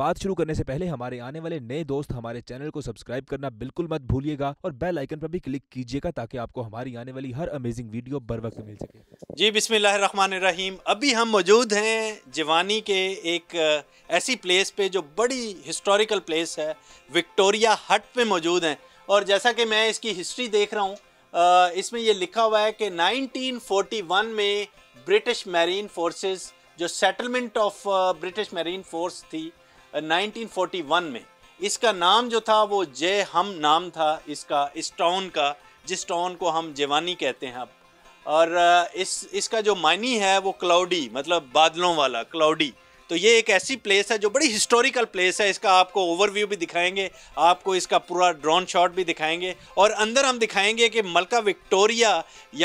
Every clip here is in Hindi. बात शुरू करने से पहले हमारे आने वाले नए दोस्त हमारे चैनल को सब्सक्राइब करना बिल्कुल मत भूलिएगा और बेल आइकन पर भी क्लिक कीजिएगा ताकि आपको हमारी आने वाली हर अमेजिंग वीडियो बर वक्त मिल सके। जी बिस्मिल्लाहिर्रहमानिर्रहीम, अभी हम मौजूद हैं जिवानी के एक ऐसी प्लेस पे जो बड़ी हिस्टोरिकल प्लेस है, विक्टोरिया हट पे मौजूद हैं। और जैसा कि मैं इसकी हिस्ट्री देख रहा हूँ, इसमें ये लिखा हुआ है कि 1941 में ब्रिटिश मैरीन फोर्सेस, जो settlement of British marine force थी 1941 में, इसका नाम जो था वो जय हम नाम था इसका, इस टाउन का, जिस टाउन को हम जिवानी कहते हैं अब। और इसका जो मानी है वो क्लाउडी, मतलब बादलों वाला, क्लाउडी। तो ये एक ऐसी प्लेस है जो बड़ी हिस्टोरिकल प्लेस है। इसका आपको ओवरव्यू भी दिखाएंगे, आपको इसका पूरा ड्रोन शॉट भी दिखाएंगे और अंदर हम दिखाएंगे कि मलका विक्टोरिया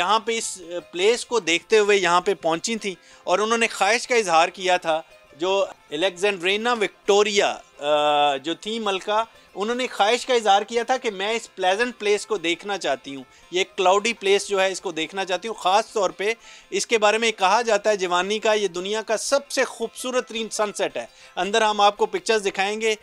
यहाँ पे इस प्लेस को देखते हुए यहाँ पे पहुँची थी और उन्होंने ख्वाहिश का इजहार किया था। जो एलेक्जेंड्रीना विक्टोरिया जो थी मलका, उन्होंने ख्वाहिश का इजहार किया था कि मैं इस प्लेजेंट प्लेस को देखना चाहती हूँ, ये क्लाउडी प्लेस जो है इसको देखना चाहती हूँ। ख़ास तौर पे इसके बारे में कहा जाता है जिवानी का ये दुनिया का सबसे खूबसूरत तरीन सनसेट है। अंदर हम आपको पिक्चर्स दिखाएंगे।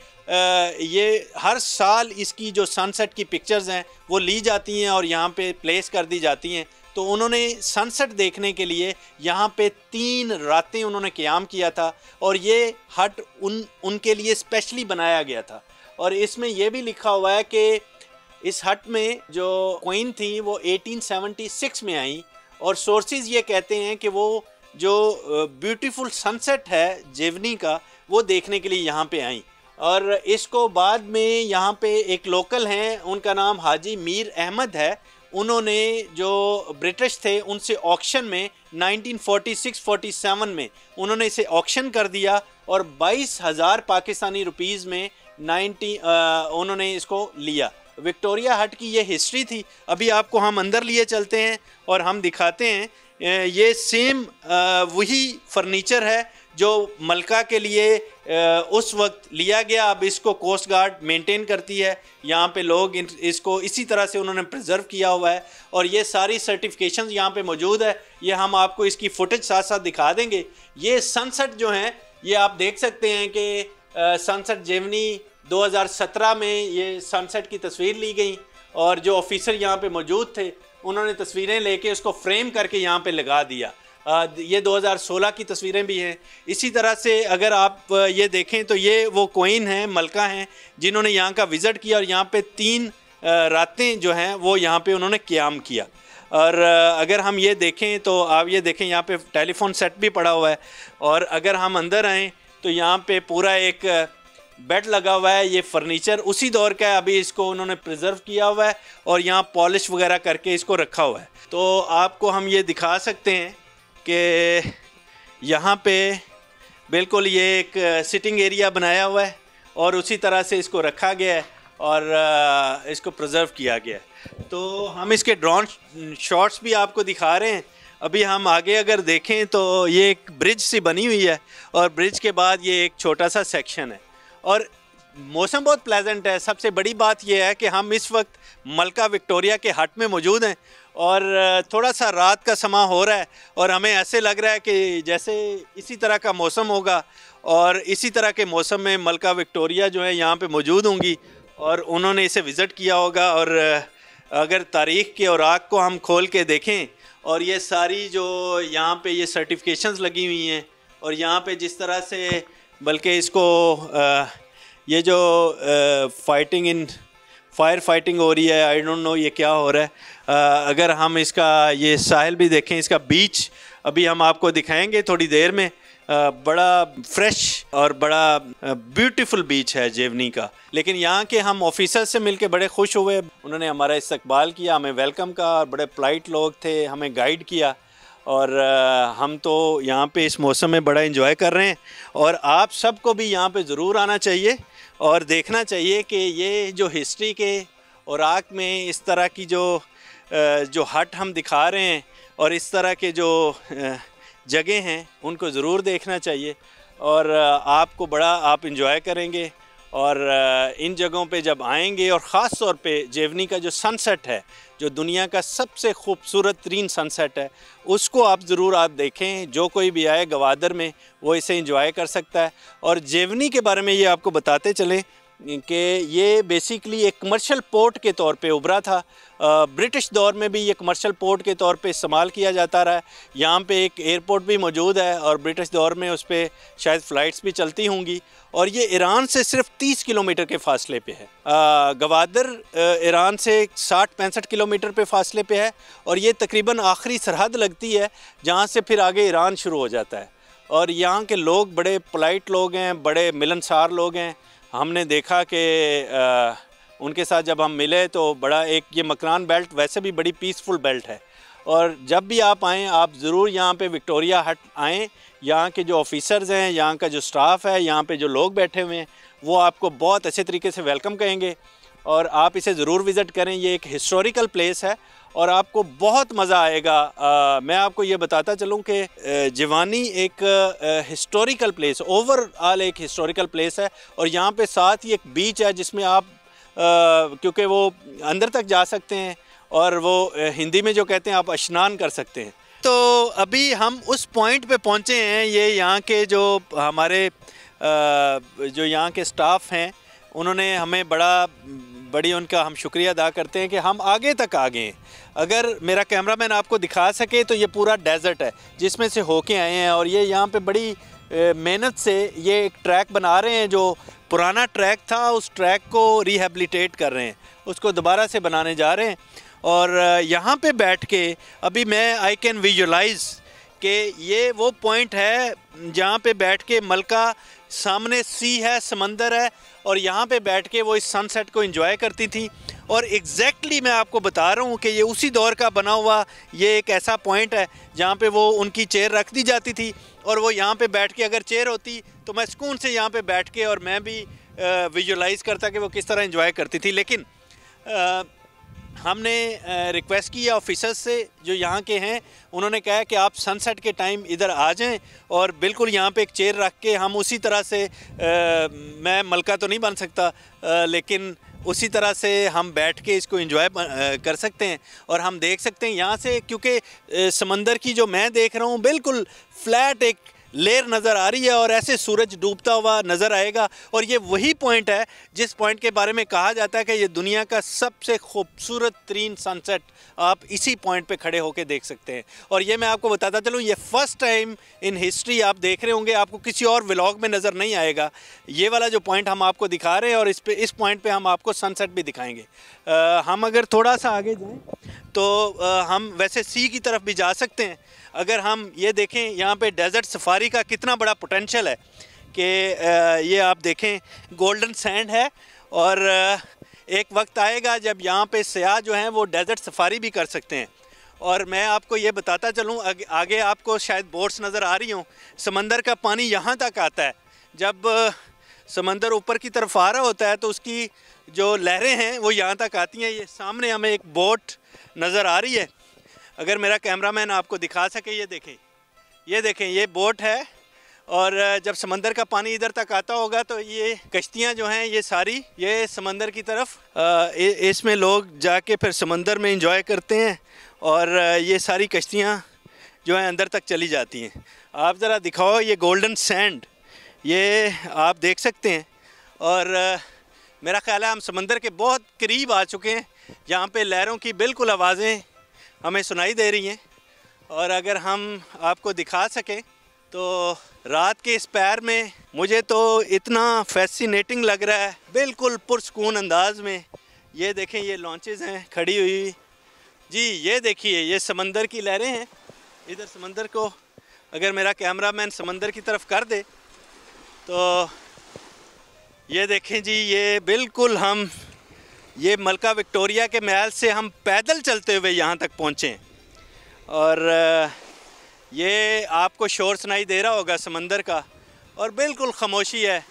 ये हर साल इसकी जो सनसेट की पिक्चर्स हैं वो ली जाती हैं और यहाँ पर प्लेस कर दी जाती हैं। तो उन्होंने सनसेट देखने के लिए यहाँ पे 3 रातें उन्होंने क़याम किया था और ये हट उनके लिए स्पेशली बनाया गया था। और इसमें यह भी लिखा हुआ है कि इस हट में जो क्वीन थी वो 1876 में आई और सोर्सेज ये कहते हैं कि वो जो ब्यूटीफुल सनसेट है जिवानी का वो देखने के लिए यहाँ पे आई। और इसको बाद में यहाँ पे एक लोकल हैं, उनका नाम हाजी मीर अहमद है, उन्होंने जो ब्रिटिश थे उनसे ऑक्शन में 1946-47 में उन्होंने इसे ऑक्शन कर दिया और 22,000 पाकिस्तानी रुपीस में उन्होंने इसको लिया। विक्टोरिया हट की ये हिस्ट्री थी। अभी आपको हम अंदर लिए चलते हैं और हम दिखाते हैं। ये सेम वही फर्नीचर है जो मलका के लिए उस वक्त लिया गया। अब इसको कोस्ट गार्ड मेंटेन करती है, यहाँ पे लोग इसको इसी तरह से उन्होंने प्रिजर्व किया हुआ है और ये सारी सर्टिफिकेशंस यहाँ पे मौजूद है। ये हम आपको इसकी फुटेज साथ साथ दिखा देंगे। ये सनसेट जो हैं ये आप देख सकते हैं कि सनसेट जिवानी 2017 में ये सनसेट की तस्वीर ली गई और जो ऑफिसर यहाँ पे मौजूद थे उन्होंने तस्वीरें लेके उसको फ्रेम करके यहाँ पे लगा दिया। ये 2016 की तस्वीरें भी हैं। इसी तरह से अगर आप ये देखें तो ये वो क्वीन हैं, मलका हैं, जिन्होंने यहाँ का विज़िट किया और यहाँ पे 3 रातें जो हैं वो यहाँ पे उन्होंने क़याम किया। और अगर हम ये देखें तो आप ये देखें यहाँ पे टेलीफोन सेट भी पड़ा हुआ है। और अगर हम अंदर आएँ तो यहाँ पे पूरा एक बेड लगा हुआ है। ये फर्नीचर उसी दौर का है, अभी इसको उन्होंने प्रिजर्व किया हुआ है और यहाँ पॉलिश वगैरह करके इसको रखा हुआ है। तो आपको हम ये दिखा सकते हैं कि यहाँ पे बिल्कुल ये एक सिटिंग एरिया बनाया हुआ है और उसी तरह से इसको रखा गया है और इसको प्रिजर्व किया गया है। तो हम इसके ड्रोन शॉट्स भी आपको दिखा रहे हैं। अभी हम आगे अगर देखें तो ये एक ब्रिज सी बनी हुई है और ब्रिज के बाद ये एक छोटा सा सेक्शन है और मौसम बहुत प्लेजेंट है। सबसे बड़ी बात यह है कि हम इस वक्त मलका विक्टोरिया के हट में मौजूद हैं और थोड़ा सा रात का समा हो रहा है और हमें ऐसे लग रहा है कि जैसे इसी तरह का मौसम होगा और इसी तरह के मौसम में मलका विक्टोरिया जो है यहाँ पे मौजूद होंगी और उन्होंने इसे विज़िट किया होगा। और अगर तारीख के औराक को हम खोल के देखें और ये सारी जो यहाँ पे ये सर्टिफिकेशंस लगी हुई हैं और यहाँ पे जिस तरह से बल्कि इसको ये जो फायर फाइटिंग हो रही है, आई डोंट नो ये क्या हो रहा है। अगर हम इसका ये साहिल भी देखें, इसका बीच अभी हम आपको दिखाएंगे थोड़ी देर में। बड़ा फ्रेश और बड़ा ब्यूटीफुल बीच है जिवानी का। लेकिन यहाँ के हम ऑफिसर से मिलके बड़े खुश हुए, उन्होंने हमारा इस्तकबाल किया, हमें वेलकम का, और बड़े पोलाइट लोग थे, हमें गाइड किया और हम तो यहाँ पे इस मौसम में बड़ा एंजॉय कर रहे हैं। और आप सबको भी यहाँ पे ज़रूर आना चाहिए और देखना चाहिए कि ये जो हिस्ट्री के औराक में इस तरह की जो हट हम दिखा रहे हैं और इस तरह के जो जगह हैं उनको ज़रूर देखना चाहिए और आपको बड़ा आप इंजॉय करेंगे। और इन जगहों पे जब आएंगे और ख़ास तौर पे जेवनी का जो सनसेट है, जो दुनिया का सबसे खूबसूरत तरीन सनसेट है, उसको आप ज़रूर आप देखें। जो कोई भी आए गवादर में वो इसे इंजॉय कर सकता है। और जेवनी के बारे में ये आपको बताते चलें कि ये बेसिकली एक कमर्शियल पोर्ट के तौर पे उभरा था। ब्रिटिश दौर में भी ये कमर्शियल पोर्ट के तौर पे इस्तेमाल किया जाता रहा है। यहाँ पे एक एयरपोर्ट भी मौजूद है और ब्रिटिश दौर में उस पर शायद फ़्लाइट्स भी चलती होंगी। और ये ईरान से सिर्फ 30 किलोमीटर के फ़ासले पे है। गवादर ईरान से 60-65 किलोमीटर पे फ़ासले पे है और ये तकरीबन आखिरी सरहद लगती है जहाँ से फिर आगे ईरान शुरू हो जाता है। और यहाँ के लोग बड़े पोलाइट लोग हैं, बड़े मिलनसार लोग हैं। हमने देखा कि उनके साथ जब हम मिले तो बड़ा एक ये मकरान बेल्ट वैसे भी बड़ी पीसफुल बेल्ट है। और जब भी आप आएँ आप ज़रूर यहाँ पे विक्टोरिया हट आएँ। यहाँ के जो ऑफिसर्स हैं, यहाँ का जो स्टाफ है, यहाँ पे जो लोग बैठे हुए हैं वो आपको बहुत अच्छे तरीके से वेलकम कहेंगे और आप इसे ज़रूर विज़िट करें। ये एक हिस्टोरिकल प्लेस है और आपको बहुत मज़ा आएगा। मैं आपको ये बताता चलूँ कि जिवानी एक हिस्टोरिकल प्लेस, ओवरऑल एक हिस्टोरिकल प्लेस है। और यहाँ पे साथ ही एक बीच है जिसमें आप क्योंकि वो अंदर तक जा सकते हैं और वो हिंदी में जो कहते हैं आप स्नान कर सकते हैं। तो अभी हम उस पॉइंट पे पहुँचे हैं। ये यहाँ के जो हमारे जो यहाँ के स्टाफ हैं उन्होंने हमें बड़ी उनका हम शुक्रिया अदा करते हैं कि हम आगे तक आ गए। अगर मेरा कैमरामैन आपको दिखा सके तो ये पूरा डेजर्ट है जिसमें से होके आए हैं। और ये यहाँ पे बड़ी मेहनत से ये एक ट्रैक बना रहे हैं। जो पुराना ट्रैक था उस ट्रैक को रिहेबिलिटेट कर रहे हैं, उसको दोबारा से बनाने जा रहे हैं। और यहाँ पे बैठ के अभी मैं आई कैन विजुलाइज़ कि ये वो पॉइंट है जहाँ पे बैठ के मलका, सामने सी है, समंदर है, और यहाँ पे बैठ के वो इस सनसेट को एंजॉय करती थी। और एग्जैक्टली मैं आपको बता रहा हूँ कि ये उसी दौर का बना हुआ ये एक ऐसा पॉइंट है जहाँ पे वो उनकी चेयर रख दी जाती थी और वो यहाँ पे बैठ के, अगर चेयर होती तो मैं सुकून से यहाँ पे बैठ के और मैं भी विजुलाइज़ करता कि वो किस तरह एंजॉय करती थी। लेकिन हमने रिक्वेस्ट की ऑफिसर्स से जो यहाँ के हैं, उन्होंने कहा कि आप सनसेट के टाइम इधर आ जाएं और बिल्कुल यहाँ पे एक चेयर रख के हम उसी तरह से मैं मलका तो नहीं बन सकता लेकिन उसी तरह से हम बैठ के इसको एंजॉय कर सकते हैं। और हम देख सकते हैं यहाँ से, क्योंकि समंदर की जो मैं देख रहा हूँ बिल्कुल फ्लैट एक लेयर नज़र आ रही है और ऐसे सूरज डूबता हुआ नज़र आएगा। और ये वही पॉइंट है जिस पॉइंट के बारे में कहा जाता है कि ये दुनिया का सबसे खूबसूरत तरीन सनसेट आप इसी पॉइंट पे खड़े होकर देख सकते हैं। और ये मैं आपको बताता चलूँ, ये फ़र्स्ट टाइम इन हिस्ट्री आप देख रहे होंगे, आपको किसी और व्लॉग में नज़र नहीं आएगा। ये वाला जो पॉइंट हम आपको दिखा रहे हैं और इस पॉइंट पर हम आपको सनसेट भी दिखाएँगे। हम अगर थोड़ा सा आगे जाएँ तो हम वैसे सी की तरफ भी जा सकते हैं। अगर हम ये देखें यहाँ पे डेजर्ट सफारी का कितना बड़ा पोटेंशियल है कि ये आप देखें गोल्डन सैंड है। और एक वक्त आएगा जब यहाँ पे सयाह जो हैं वो डेजर्ट सफारी भी कर सकते हैं। और मैं आपको ये बताता चलूँ, आगे आपको शायद बोट्स नज़र आ रही हों। समंदर का पानी यहाँ तक आता है। जब समंदर ऊपर की तरफ आ रहा होता है तो उसकी जो लहरें हैं वो यहाँ तक आती हैं। ये सामने हमें एक बोट नज़र आ रही है, अगर मेरा कैमरामैन आपको दिखा सके। ये देखें, ये देखें, ये बोट है। और जब समंदर का पानी इधर तक आता होगा तो ये कश्तियाँ जो हैं ये सारी ये समंदर की तरफ, इसमें लोग जाके फिर समंदर में एंजॉय करते हैं। और ये सारी कश्तियाँ जो हैं अंदर तक चली जाती हैं। आप ज़रा दिखाओ ये गोल्डन सैंड, ये आप देख सकते हैं। और मेरा ख़्याल है हम समंदर के बहुत करीब आ चुके हैं जहाँ पे लहरों की बिल्कुल आवाज़ें हमें सुनाई दे रही हैं। और अगर हम आपको दिखा सकें तो रात के इस पैर में मुझे तो इतना फैसिनेटिंग लग रहा है, बिल्कुल पुरसकून अंदाज में। ये देखें, ये लॉन्चेस हैं खड़ी हुई जी। ये देखिए, ये समंदर की लहरें हैं। इधर समंदर को अगर मेरा कैमरामैन समंदर की तरफ कर दे तो ये देखें जी, ये बिल्कुल हम ये मलका विक्टोरिया के महल से हम पैदल चलते हुए यहाँ तक पहुँचे। और ये आपको शोर सुनाई दे रहा होगा समंदर का, और बिल्कुल खामोशी है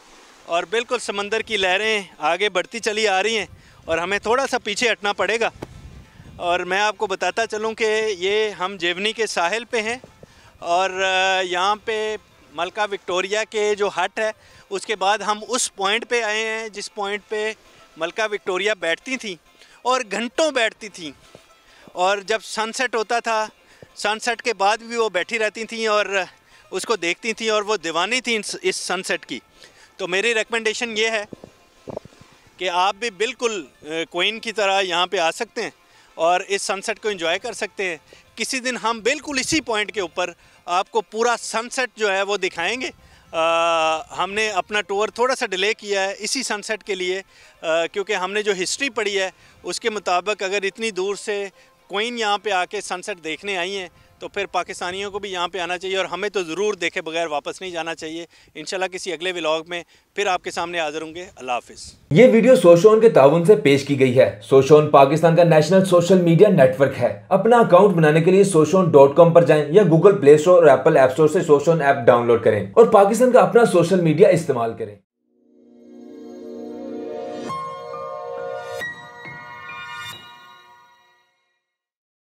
और बिल्कुल समंदर की लहरें आगे बढ़ती चली आ रही हैं और हमें थोड़ा सा पीछे हटना पड़ेगा। और मैं आपको बताता चलूँ कि ये हम जेवनी के साहिल पे हैं और यहाँ पे मलका विक्टोरिया के जो हट है उसके बाद हम उस पॉइंट पे आए हैं जिस पॉइंट पे मलका विक्टोरिया बैठती थी और घंटों बैठती थी, और जब सनसेट होता था सनसेट के बाद भी वो बैठी रहती थी और उसको देखती थी और वो दीवानी थी इस सनसेट की। तो मेरी रिकमेंडेशन ये है कि आप भी बिल्कुल क्वीन की तरह यहाँ पे आ सकते हैं और इस सनसेट को एंजॉय कर सकते हैं। किसी दिन हम बिल्कुल इसी पॉइंट के ऊपर आपको पूरा सनसेट जो है वो दिखाएंगे। हमने अपना टूर थोड़ा सा डिले किया है इसी सनसेट के लिए, क्योंकि हमने जो हिस्ट्री पढ़ी है उसके मुताबिक अगर इतनी दूर से क्वीन यहाँ पे आके सनसेट देखने आई हैं तो फिर पाकिस्तानियों को भी यहाँ पे आना चाहिए और हमें तो ज़रूर देखे बगैर वापस नहीं जाना चाहिए। इंशाल्लाह किसी अगले व्लॉग में फिर आपके सामने हाजिर होंगे। अल्लाह हाफिज़। ये वीडियो सोशोन के ताउन से पेश की गई है। सोशोन पाकिस्तान का नेशनल सोशल मीडिया नेटवर्क है। अपना अकाउंट बनाने के लिए soshon.com पर जाएं या गूगल प्ले स्टोर और एप्पल ऐप स्टोर से सोशोन ऐप डाउनलोड करें और पाकिस्तान का अपना सोशल मीडिया इस्तेमाल करें।